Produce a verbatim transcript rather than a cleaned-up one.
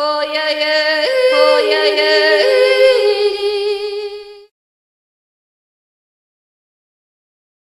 Oh, yeah, yeah.